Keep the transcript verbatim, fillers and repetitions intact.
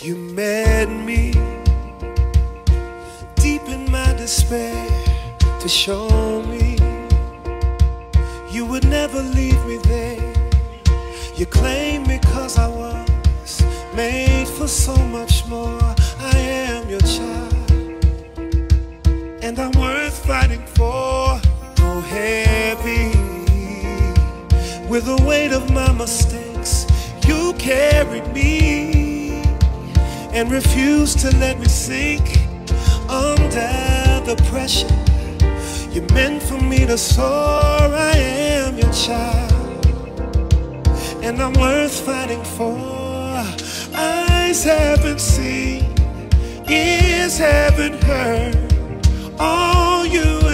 You met me deep in my despair to show me you would never leave me there. You claimed me because I was made for so much more. I am your child and I'm worth fighting for. Oh, heavy with the weight of my mistakes, you carried me and refuse to let me sink under the pressure. You meant for me to soar. I am your child and I'm worth fighting for. Eyes haven't seen, ears haven't heard all you